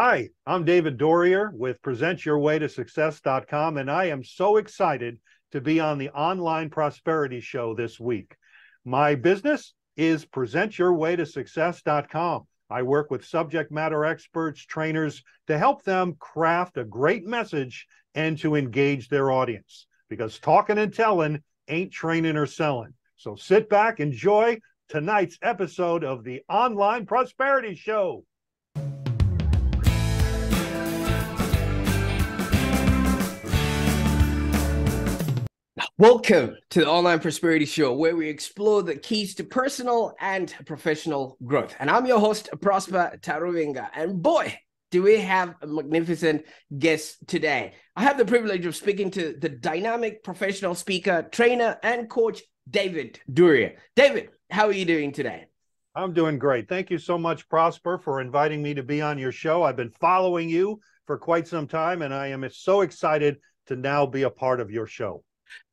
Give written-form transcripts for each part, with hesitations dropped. Hi, I'm David Doerrier with PresentYourWayToSuccess.com, and I am so excited to be on the Online Prosperity Show this week. My business is PresentYourWayToSuccess.com. I work with subject matter experts, trainers, to help them craft a great message and to engage their audience. Because talking and telling ain't training or selling. So sit back, enjoy tonight's episode of the Online Prosperity Show. Welcome to the Online Prosperity Show, where we explore the keys to personal and professional growth. And I'm your host, Prosper Taruvinga. And boy, do we have a magnificent guest today. I have the privilege of speaking to the dynamic professional speaker, trainer, and coach, David Doerrier. David, how are you doing today? I'm doing great. Thank you so much, Prosper, for inviting me to be on your show. I've been following you for quite some time, and I am so excited to now be a part of your show.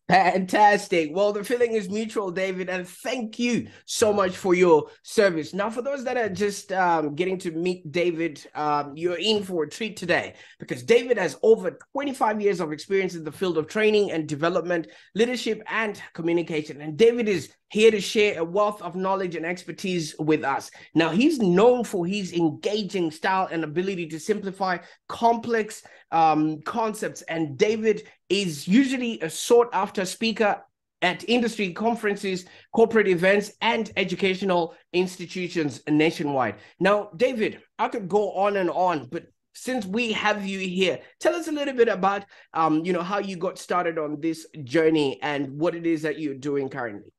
Fantastic. Well, the feeling is mutual, David, and thank you so much for your service. Now, for those that are just getting to meet David, you're in for a treat today because David has over 25 years of experience in the field of training and development, leadership, and communication. And David is here to share a wealth of knowledge and expertise with us. Now, he's known for his engaging style and ability to simplify complex concepts, and David is usually a sought-after speaker at industry conferences, corporate events, and educational institutions nationwide. Now, David, I could go on and on, but since we have you here, tell us a little bit about, how you got started on this journey and what it is that you're doing currently.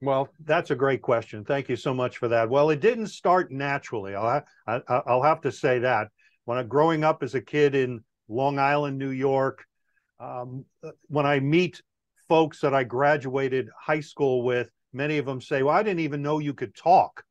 Well, that's a great question. Thank you so much for that. Well, it didn't start naturally. I'll have to say that. When growing up as a kid in Long Island, New York, when I meet folks that I graduated high school with, many of them say, well, I didn't even know you could talk,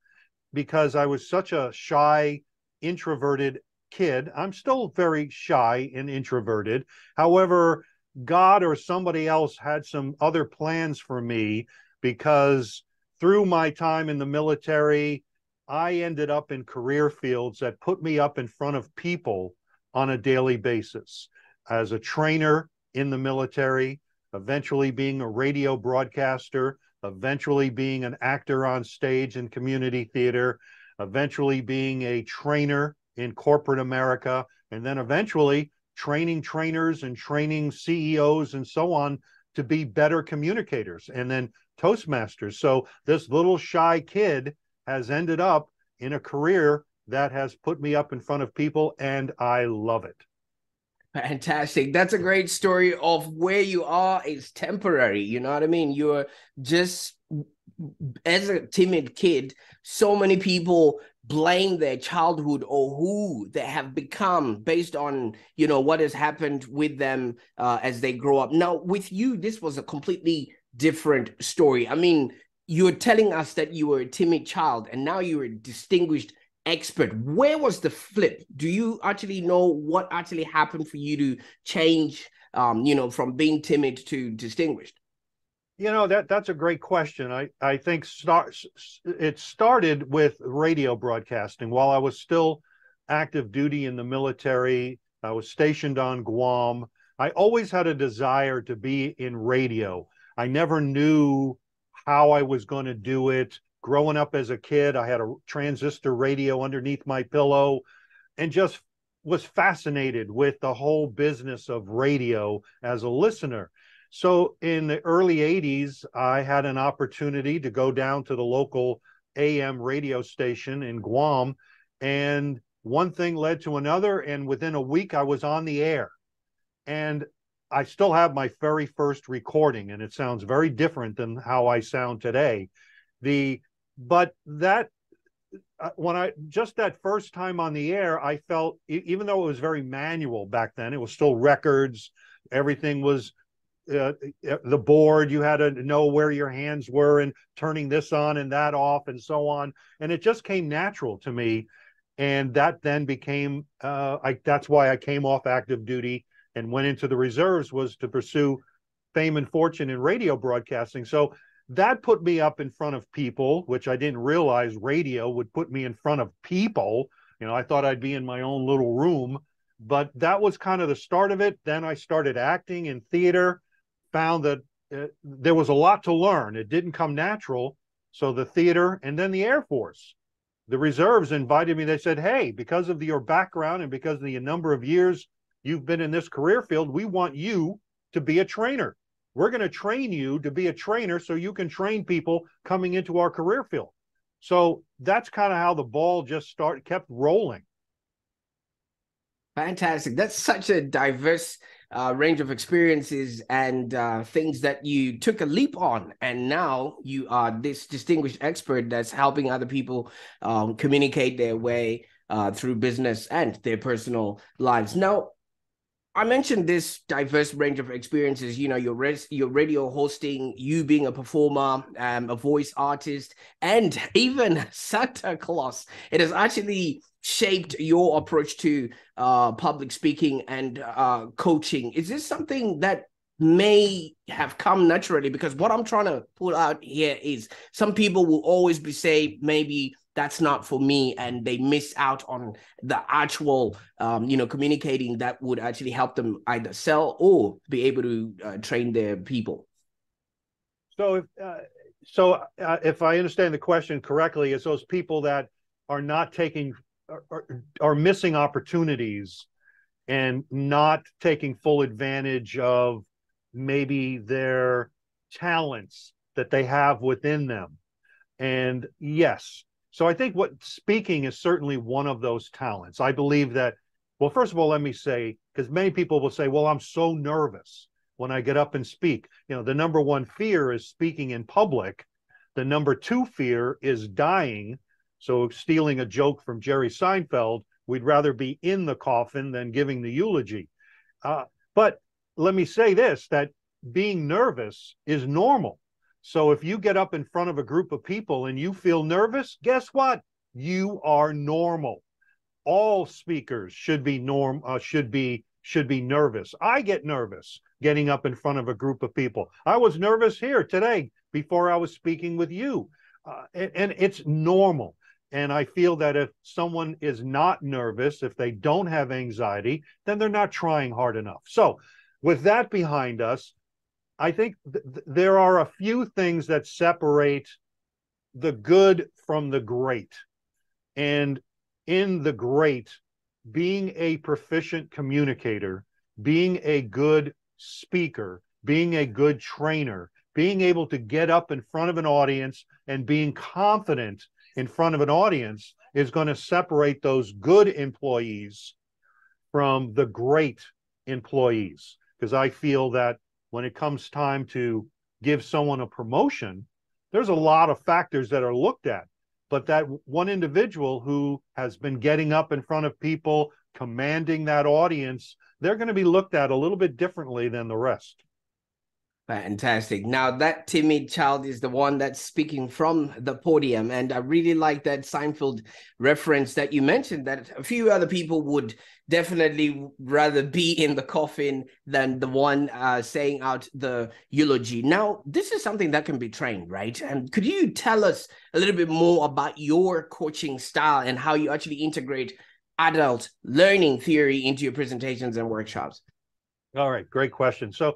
because I was such a shy, introverted kid. I'm still very shy and introverted. However, God or somebody else had some other plans for me, because through my time in the military, I ended up in career fields that put me up in front of people on a daily basis. As a trainer in the military, eventually being a radio broadcaster, eventually being an actor on stage in community theater, eventually being a trainer in corporate America, and then eventually training trainers and training CEOs and so on to be better communicators, and then Toastmasters. So this little shy kid has ended up in a career that has put me up in front of people, and I love it. Fantastic. That's a great story of where you are is temporary. You know what I mean? You're just, as a timid kid, so many people blame their childhood or who they have become based on, you know, what has happened with them as they grow up. Now, with you, this was a completely different story. I mean, you're telling us that you were a timid child and now you're a distinguished expert. Where was the flip? Do you actually know what actually happened for you to change, from being timid to distinguished? You know, that's a great question. I think it started with radio broadcasting. While I was still active duty in the military, I was stationed on Guam. I always had a desire to be in radio. I never knew how I was going to do it. Growing up as a kid, I had a transistor radio underneath my pillow and just was fascinated with the whole business of radio as a listener. So in the early 80s, I had an opportunity to go down to the local AM radio station in Guam, and one thing led to another, and within a week I was on the air. And I still have my very first recording, and it sounds very different than how I sound today. But that first time on the air, I felt, even though it was very manual back then, it was still records. Everything was the board. You had to know where your hands were and turning this on and that off and so on. And it just came natural to me. And that then became, that's why I came off active duty and went into the reserves, was to pursue fame and fortune in radio broadcasting. So that put me up in front of people, which I didn't realize radio would put me in front of people. You know, I thought I'd be in my own little room, but that was kind of the start of it. Then I started acting in theater, found that there was a lot to learn. It didn't come natural. So the theater, and then the Air Force, the reserves invited me. They said, hey, because of your background and because of the number of years you've been in this career field, we want you to be a trainer. We're going to train you to be a trainer so you can train people coming into our career field. So that's kind of how the ball just kept rolling. Fantastic. That's such a diverse range of experiences and things that you took a leap on, and now you are this distinguished expert that's helping other people communicate their way through business and their personal lives. Now, I mentioned this diverse range of experiences, you know, your radio hosting, you being a performer, a voice artist, and even Santa Claus. It has actually shaped your approach to public speaking and coaching. Is this something that may have come naturally? Because what I'm trying to pull out here is some people will always be saying, maybe that's not for me, and they miss out on the actual, you know, communicating that would actually help them either sell or be able to train their people. So, if I understand the question correctly, it's those people that are not taking, are missing opportunities and not taking full advantage of maybe their talents that they have within them, and yes. So I think what speaking is certainly one of those talents. I believe that, well, first of all, let me say, because many people will say, well, I'm so nervous when I get up and speak. You know, the number one fear is speaking in public. The number two fear is dying. So stealing a joke from Jerry Seinfeld, we'd rather be in the coffin than giving the eulogy. But let me say this, that being nervous is normal. So if you get up in front of a group of people and you feel nervous, guess what? You are normal. All speakers should be should be nervous. I get nervous getting up in front of a group of people. I was nervous here today before I was speaking with you. And it's normal. And I feel that if someone is not nervous, if they don't have anxiety, then they're not trying hard enough. So with that behind us, I think there are a few things that separate the good from the great. And in the great, being a proficient communicator, being a good speaker, being a good trainer, being able to get up in front of an audience and being confident in front of an audience is going to separate those good employees from the great employees. Because I feel that when it comes time to give someone a promotion, there's a lot of factors that are looked at, but that one individual who has been getting up in front of people, commanding that audience, they're going to be looked at a little bit differently than the rest. Fantastic. Now, that timid child is the one that's speaking from the podium. And I really like that Seinfeld reference that you mentioned, that a few other people would definitely rather be in the coffin than the one saying out the eulogy. Now, this is something that can be trained, right? And could you tell us a little bit more about your coaching style and how you actually integrate adult learning theory into your presentations and workshops? All right. Great question. So,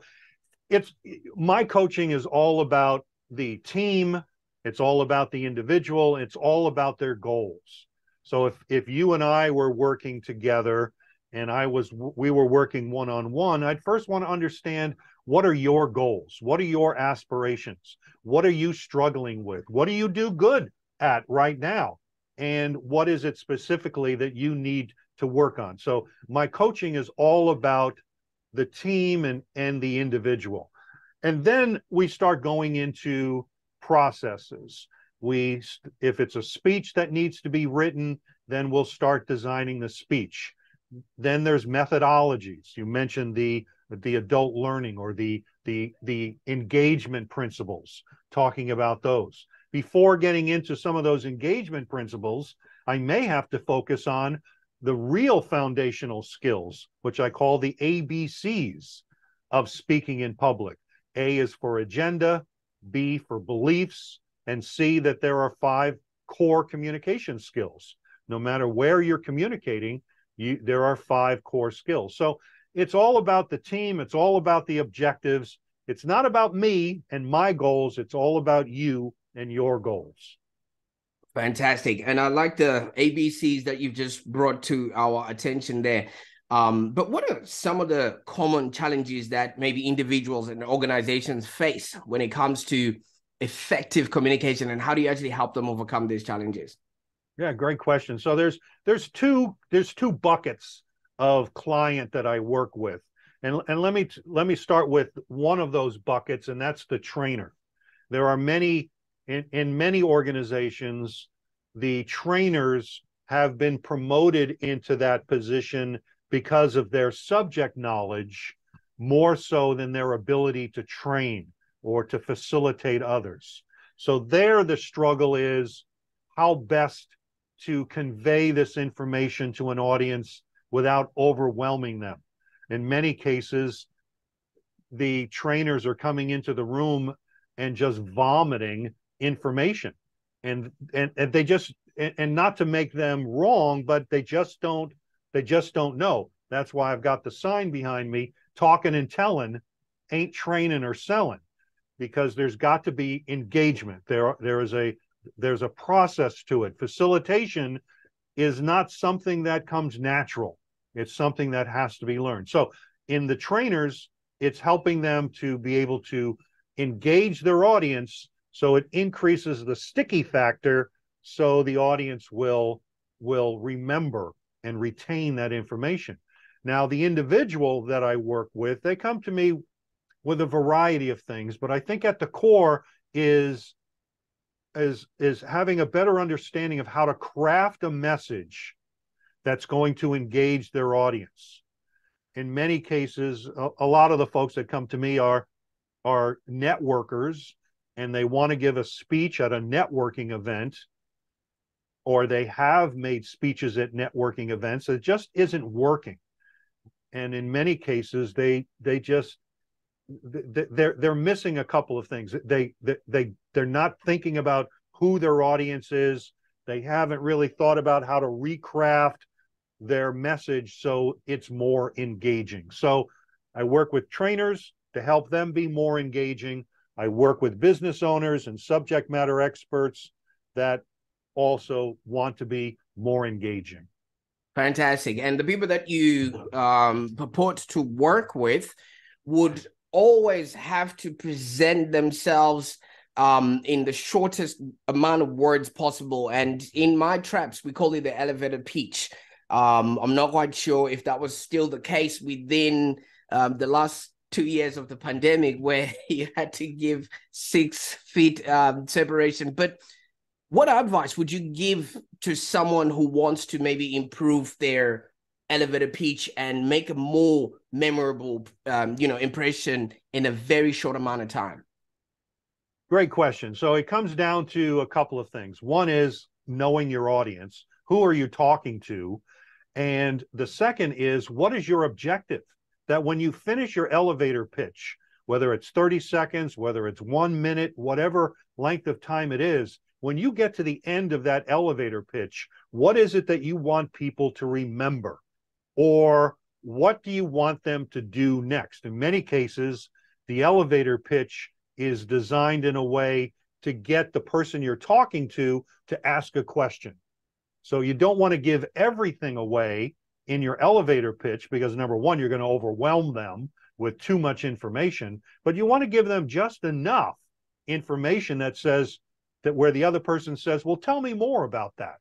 my coaching is all about the team. It's all about the individual. It's all about their goals. So if you and I were working together and we were working one-on-one, I'd first want to understand, what are your goals? What are your aspirations? What are you struggling with? What do you do good at right now? And what is it specifically that you need to work on? So my coaching is all about the team and the individual. And then we start going into processes. If it's a speech that needs to be written, then we'll start designing the speech. Then there's methodologies. You mentioned the adult learning or the engagement principles, talking about those. Before getting into some of those engagement principles, I may have to focus on the real foundational skills, which I call the ABCs of speaking in public. A is for agenda, B for beliefs, and C that there are 5 core communication skills. no matter where you're communicating, there are 5 core skills. So it's all about the team. It's all about the objectives. It's not about me and my goals. It's all about you and your goals. Fantastic. And I like the ABCs that you've just brought to our attention there. But what are some of the common challenges that maybe individuals and organizations face when it comes to effective communication, and how do you actually help them overcome these challenges? Yeah, great question. So there's two buckets of client that I work with. And let me start with one of those buckets, and that's the trainer. There are many, in many organizations, the trainers have been promoted into that position because of their subject knowledge more so than their ability to train or to facilitate others. So there the struggle is how best to convey this information to an audience without overwhelming them. In many cases, the trainers are coming into the room and just vomiting information. And they just, and not to make them wrong, but they just don't know. That's why I've got the sign behind me, talking and telling ain't training or selling, because there's got to be engagement. There's a process to it. Facilitation is not something that comes natural. It's something that has to be learned. So in the trainers, it's helping them to be able to engage their audience, so it increases the sticky factor, so the audience will remember and retain that information. Now, the individual that I work with, they come to me with a variety of things, but I think at the core is having a better understanding of how to craft a message that's going to engage their audience. In many cases, a lot of the folks that come to me are networkers, and they want to give a speech at a networking event, or they have made speeches at networking events. It just isn't working. And in many cases, they're missing a couple of things. They're not thinking about who their audience is. They haven't really thought about how to recraft their message so it's more engaging. So I work with trainers to help them be more engaging. I work with business owners and subject matter experts that also want to be more engaging. Fantastic. And the people that you purport to work with would always have to present themselves in the shortest amount of words possible. And in my traps, we call it the elevator pitch. I'm not quite sure if that was still the case within the last 2 years of the pandemic, where you had to give 6 feet separation. But what advice would you give to someone who wants to maybe improve their elevator pitch and make a more memorable, impression in a very short amount of time? Great question. So it comes down to a couple of things. One is knowing your audience. Who are you talking to? And the second is, what is your objective? That when you finish your elevator pitch, whether it's 30 seconds, whether it's 1 minute, whatever length of time it is, when you get to the end of that elevator pitch, what is it that you want people to remember? Or what do you want them to do next? In many cases, the elevator pitch is designed in a way to get the person you're talking to ask a question. So you don't want to give everything away in your elevator pitch, because number one, you're going to overwhelm them with too much information, but you want to give them just enough information that says that where the other person says, well, tell me more about that.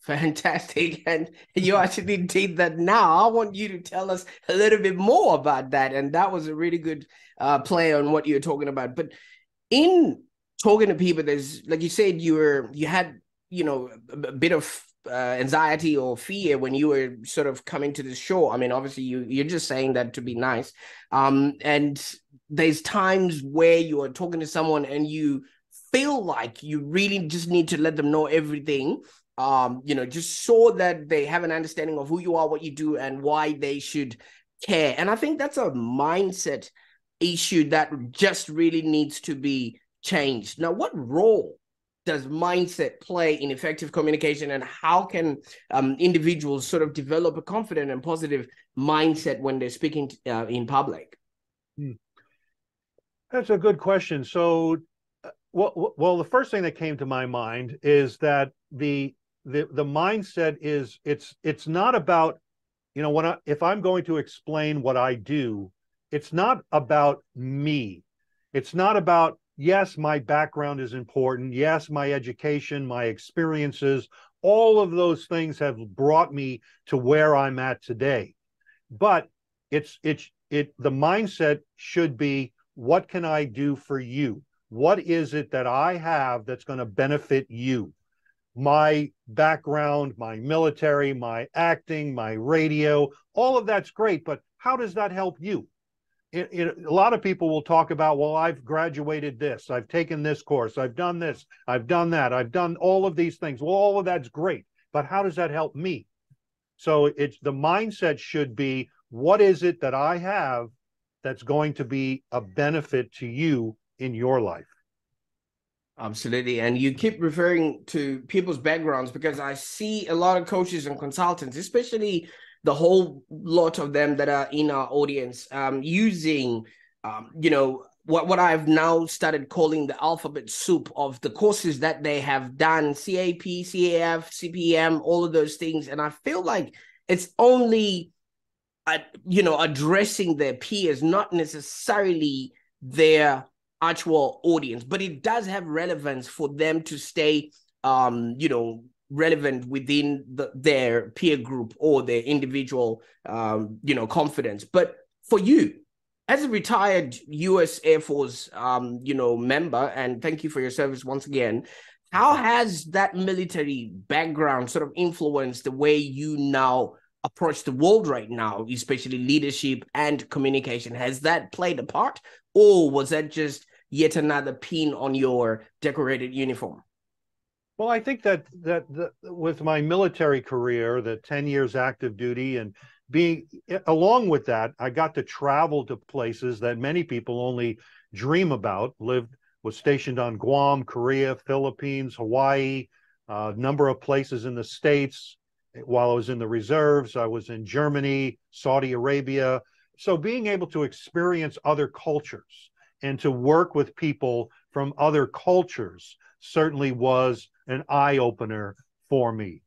Fantastic. And you actually did that. Now I want you to tell us a little bit more about that. And that was a really good play on what you're talking about. But in talking to people, there's, like you said, you had a bit of anxiety or fear when you were sort of coming to the show. I mean, obviously you're just saying that to be nice. And there's times where you are talking to someone and you feel like you really just need to let them know everything, just so that they have an understanding of who you are, what you do, and why they should care. And I think that's a mindset issue that just really needs to be changed. Now, what role does mindset play in effective communication, and how can individuals sort of develop a confident and positive mindset when they're speaking in public? That's a good question. So, well, the first thing that came to my mind is that the mindset is it's not about, you know, when if I'm going to explain what I do, it's not about me. It's not about, yes, my background is important. Yes, my education, my experiences, all of those things have brought me to where I'm at today. But the mindset should be, what can I do for you? What is it that I have that's going to benefit you? My background, my military, my acting, my radio, all of that's great, but how does that help you? A lot of people will talk about, well, I've graduated this, I've taken this course, I've done this, I've done that, I've done all of these things. Well, all of that's great, but how does that help me? So it's the mindset should be, what is it that I have that's going to be a benefit to you in your life? Absolutely. And you keep referring to people's backgrounds, because I see a lot of coaches and consultants, especially the whole lot of them that are in our audience, using, you know, what I've now started calling the alphabet soup of the courses that they have done, CAP, CAF, CPM, all of those things. And I feel like it's only, you know, addressing their peers, not necessarily their actual audience, but it does have relevance for them to stay, you know, relevant within their peer group or their individual, you know, confidence. But for you, as a retired U.S. Air Force, you know, member, and thank you for your service once again, how has that military background sort of influenced the way you now approach the world right now, especially leadership and communication? Has that played a part, or was that just yet another pin on your decorated uniform? Well, I think that with my military career, the 10 years active duty, and being along with that, I got to travel to places that many people only dream about. Was stationed on Guam, Korea, Philippines, Hawaii, a number of places in the States. While I was in the reserves, I was in Germany, Saudi Arabia. So being able to experience other cultures and to work with people from other cultures certainly was an eye-opener for me.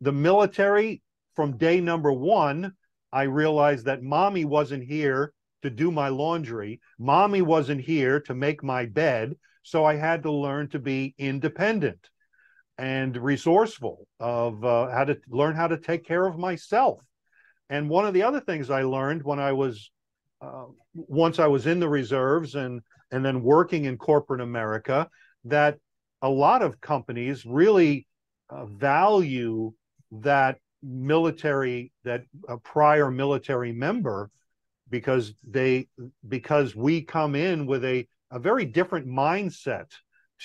The military, from day number one, I realized that mommy wasn't here to do my laundry. Mommy wasn't here to make my bed. So I had to learn to be independent and resourceful, of how to learn how to take care of myself. And one of the other things I learned when I was, once I was in the reserves and then working in corporate America, that a lot of companies really value that military, that a prior military member, because we come in with a very different mindset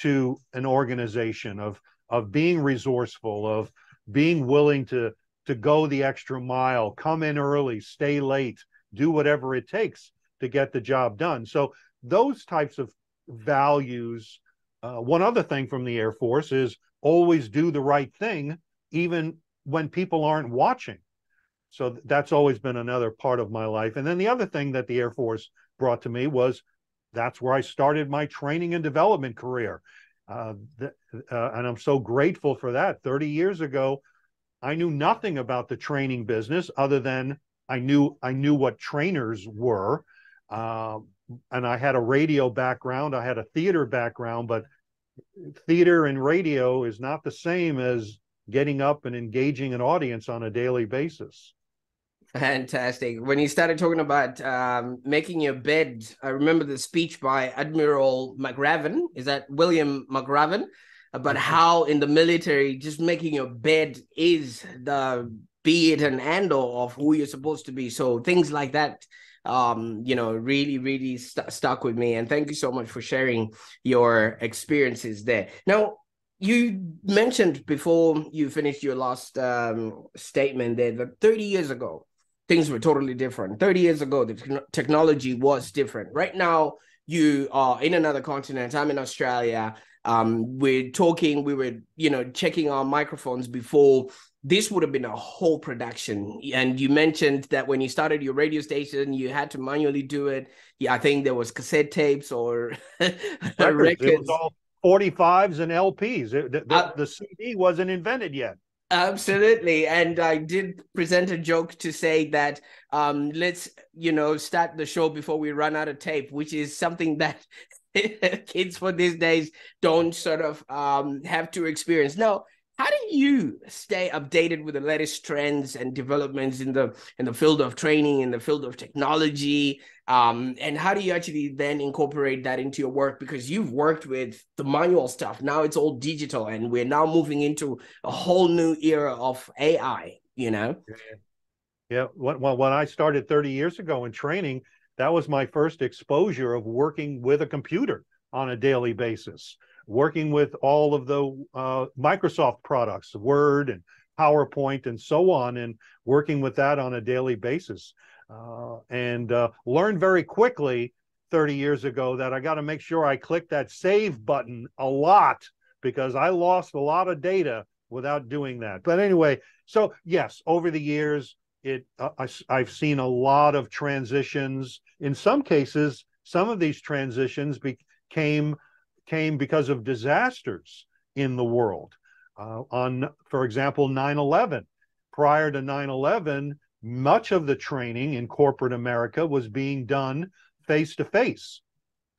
to an organization of being resourceful, of being willing to go the extra mile, come in early, stay late, do whatever it takes to get the job done. So those types of values. One other thing from the Air Force is always do the right thing, even when people aren't watching. So that's always been another part of my life. And then the other thing that the Air Force brought to me was that's where I started my training and development career. And I'm so grateful for that. 30 years ago, I knew nothing about the training business other than I knew what trainers were. And I had a radio background, I had a theater background, but theater and radio is not the same as getting up and engaging an audience on a daily basis. Fantastic. When you started talking about making your bed, I remember the speech by Admiral McRaven, is that William McRaven, about how in the military, just making your bed is be it an handle of who you're supposed to be. So things like that, you know, really, really stuck with me. And thank you so much for sharing your experiences there. Now, you mentioned before you finished your last statement there that 30 years ago, things were totally different. 30 years ago, the technology was different. Right now, you are in another continent. I'm in Australia. We're talking, we were, checking our microphones before. This would have been a whole production. And you mentioned that when you started your radio station, you had to manually do it. Yeah, I think there was cassette tapes or records. It was all 45s and LPs. The CD wasn't invented yet. Absolutely. And I did present a joke to say that let's, start the show before we run out of tape, which is something that kids for these days don't sort of have to experience. Now, how do you stay updated with the latest trends and developments in the field of training, in the field of technology? And how do you actually then incorporate that into your work? Because you've worked with the manual stuff. Now it's all digital, and we're now moving into a whole new era of AI, Yeah. Well, when I started 30 years ago in training, that was my first exposure of working with a computer on a daily basis. Working with all of the Microsoft products, Word and PowerPoint and so on, and working with that on a daily basis. And learned very quickly 30 years ago that I got to make sure I click that save button a lot, because I lost a lot of data without doing that. But anyway, so yes, over the years, I've seen a lot of transitions. In some cases, some of these transitions came because of disasters in the world. For example, 9/11. Prior to 9/11, much of the training in corporate America was being done face-to-face.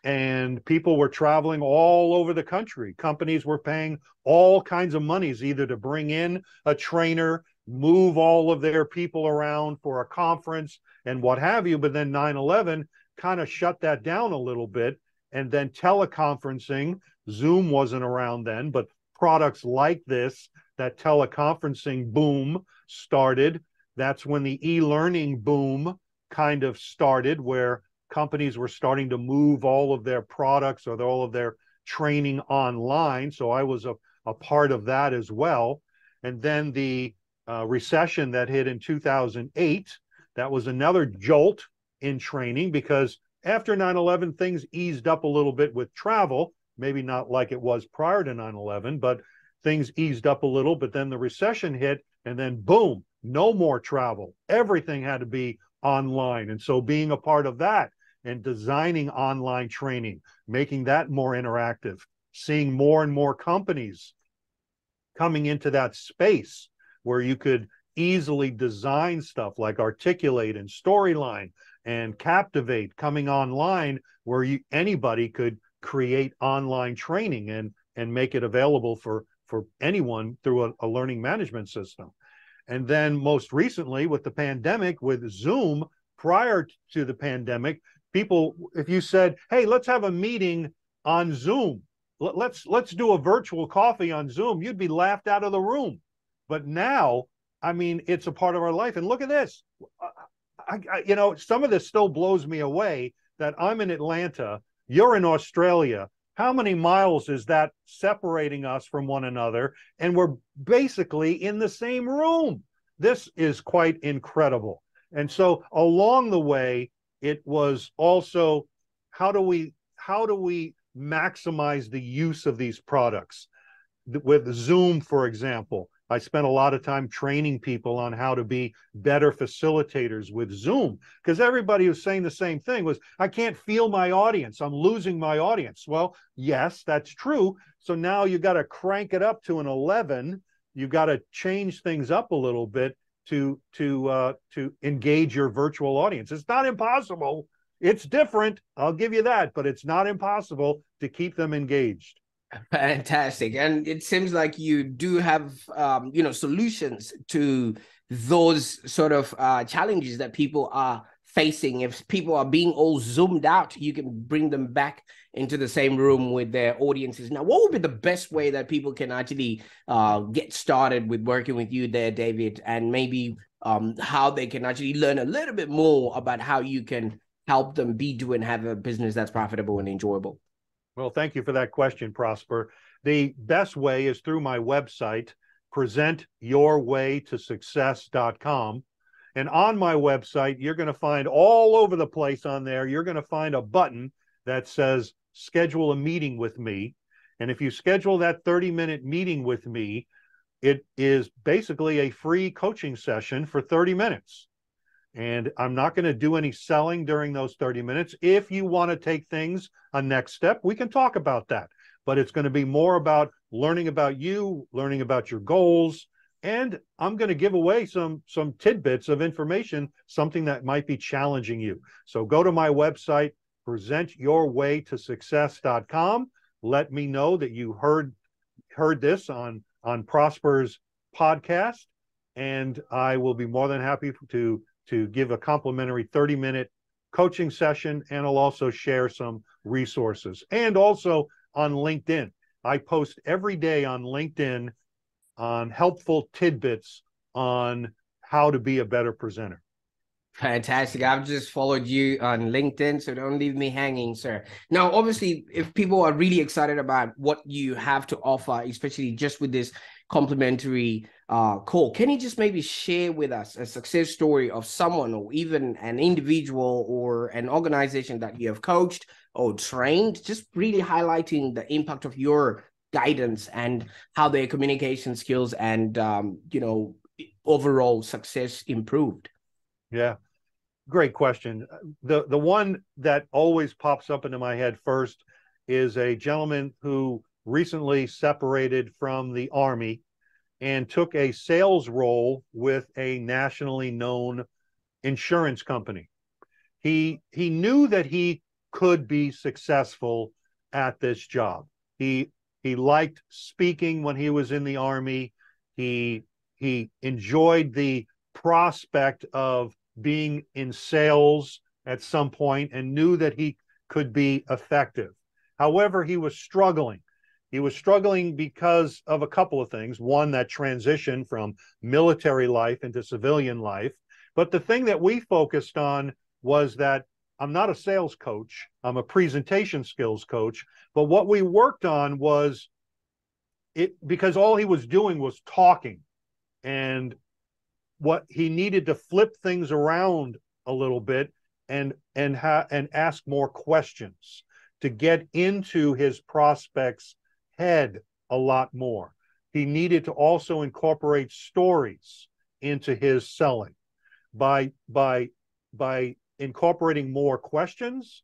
And people were traveling all over the country. Companies were paying all kinds of monies, either to bring in a trainer, move all of their people around for a conference and what have you. But then 9/11 kind of shut that down a little bit. And then teleconferencing, Zoom wasn't around then, but products like this, that teleconferencing boom started. That's when the e-learning boom kind of started, where companies were starting to move all of their products or all of their training online. So I was a part of that as well. And then the recession that hit in 2008, that was another jolt in training, because after 9/11, things eased up a little bit with travel, maybe not like it was prior to 9/11, but things eased up a little, but then the recession hit, and then boom, no more travel. Everything had to be online. And so being a part of that and designing online training, making that more interactive, seeing more and more companies coming into that space where you could easily design stuff like Articulate and Storyline and Captivate coming online, where anybody could create online training and make it available for anyone through a learning management system. And then most recently with the pandemic, with Zoom, prior to the pandemic, people, if you said, hey, let's have a meeting on Zoom, let's do a virtual coffee on Zoom, you'd be laughed out of the room. But now, I mean, it's a part of our life. And look at this. I some of this still blows me away, that I'm in Atlanta, you're in Australia. How many miles is that separating us from one another? And we're basically in the same room. This is quite incredible. And so along the way, it was also, how do we maximize the use of these products? With Zoom, for example, I spent a lot of time training people on how to be better facilitators with Zoom, because everybody was saying the same thing was, I can't feel my audience. I'm losing my audience. Well, yes, that's true. So now you got to crank it up to an 11. You got to change things up a little bit to engage your virtual audience. It's not impossible. It's different. I'll give you that, but it's not impossible to keep them engaged. Fantastic. And it seems like you do have, solutions to those sort of challenges that people are facing. If people are being all zoomed out, you can bring them back into the same room with their audiences. Now, what would be the best way that people can actually get started with working with you there, David, and maybe how they can actually learn a little bit more about how you can help them and have a business that's profitable and enjoyable? Well, thank you for that question, Prosper. The best way is through my website, PresentYourWayToSuccess.com. And on my website, you're going to find all over the place on there, you're going to find a button that says, schedule a meeting with me. And if you schedule that 30-minute meeting with me, it is basically a free coaching session for 30 minutes. And I'm not going to do any selling during those 30 minutes. If you want to take things a next step, we can talk about that. But it's going to be more about learning about you, learning about your goals. And I'm going to give away some tidbits of information, something that might be challenging you. So go to my website, PresentYourWayToSuccess.com. Let me know that you heard this on Prosper's podcast, and I will be more than happy to give a complimentary 30-minute coaching session, and I'll also share some resources. And also on LinkedIn, I post every day on LinkedIn on helpful tidbits on how to be a better presenter. Fantastic. I've just followed you on LinkedIn, so don't leave me hanging, sir. Now, obviously, if people are really excited about what you have to offer, especially just with this complimentary call, can you just maybe share with us a success story of someone or even an individual or an organization that you have coached or trained, just really highlighting the impact of your guidance and how their communication skills and, overall success improved? Yeah. Great question. The one that always pops up into my head first is a gentleman who recently separated from the Army and took a sales role with a nationally known insurance company. He knew that he could be successful at this job. He liked speaking when he was in the Army. He enjoyed the prospect of being in sales at some point and knew that he could be effective. However, he was struggling. He was struggling because of a couple of things. One, that transition from military life into civilian life. But the thing that we focused on was that I'm not a sales coach. I'm a presentation skills coach. But what we worked on was it, because all he was doing was talking, and what he needed to flip things around a little bit and ask more questions to get into his prospect's head a lot more. He needed to also incorporate stories into his selling by incorporating more questions,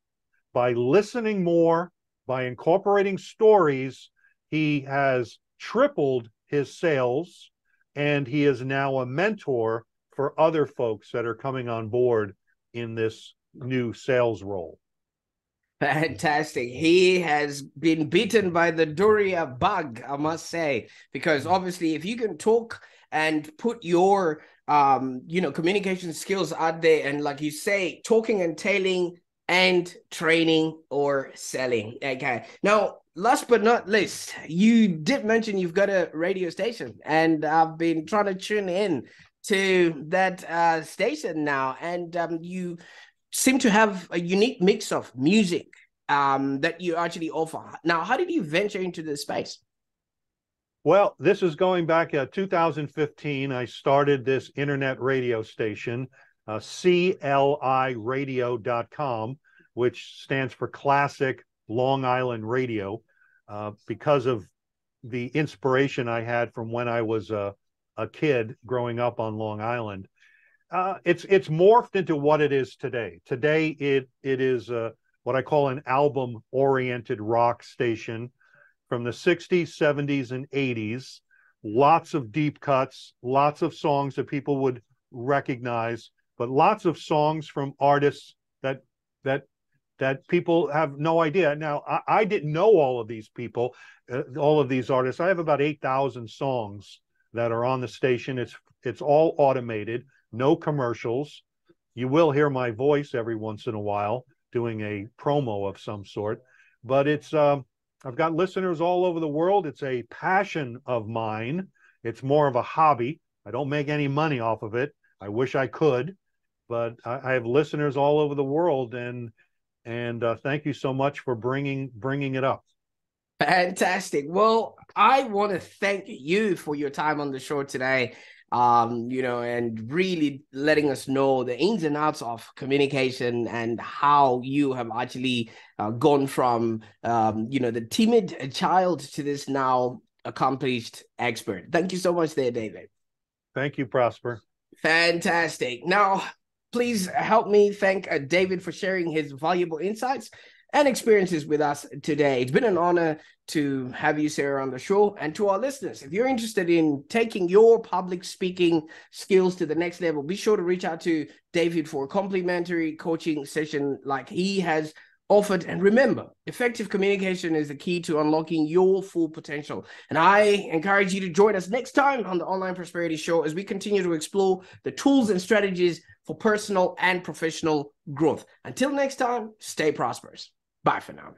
by listening more, by incorporating stories. He has tripled his sales, and he is now a mentor for other folks that are coming on board in this new sales role. Fantastic. He has been bitten by the Doerrier bug, I must say, because obviously if you can talk and put your, communication skills out there, and like you say, talking and tailing and training or selling. Okay. Now, last but not least, you did mention you've got a radio station, and I've been trying to tune in to that station now, and you seem to have a unique mix of music that you actually offer. Now, how did you venture into this space? Well, this is going back 2015. I started this internet radio station, CLIRadio.com, which stands for Classic Long Island Radio, because of the inspiration I had from when I was a kid growing up on Long Island. It's morphed into what it is today. Today, it is what I call an album-oriented rock station from the 60s, 70s, and 80s. Lots of deep cuts, lots of songs that people would recognize, but lots of songs from artists that people have no idea. Now, I didn't know all of these people, all of these artists. I have about 8,000 songs that are on the station. It's all automated, no commercials. You will hear my voice every once in a while doing a promo of some sort. But it's I've got listeners all over the world. It's a passion of mine. It's more of a hobby. I don't make any money off of it. I wish I could, but I have listeners all over the world, and thank you so much for bringing it up. Fantastic. Well, I want to thank you for your time on the show today. and really letting us know the ins and outs of communication and how you have actually gone from, the timid child to this now accomplished expert. Thank you so much there, David. Thank you, Prosper. Fantastic. Now, please help me thank David for sharing his valuable insights and experiences with us today. It's been an honor to have you, Sarah, on the show. And to our listeners, if you're interested in taking your public speaking skills to the next level, be sure to reach out to David for a complimentary coaching session like he has offered. And remember, effective communication is the key to unlocking your full potential. And I encourage you to join us next time on the Online Prosperity Show as we continue to explore the tools and strategies for personal and professional growth. Until next time, stay prosperous. Bye for now.